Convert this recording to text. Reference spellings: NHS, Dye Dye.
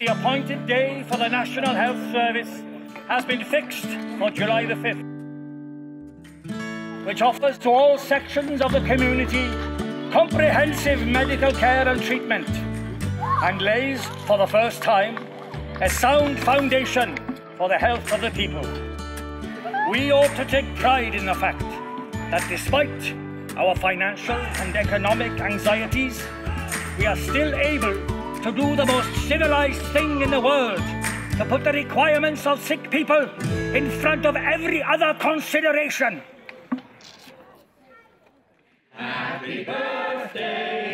The appointed day for the National Health Service has been fixed for July the 5th, which offers to all sections of the community comprehensive medical care and treatment, and lays for the first time a sound foundation for the health of the people. We ought to take pride in the fact that despite our financial and economic anxieties, we are still able to do the most civilized thing in the world, to put the requirements of sick people in front of every other consideration. Happy birthday!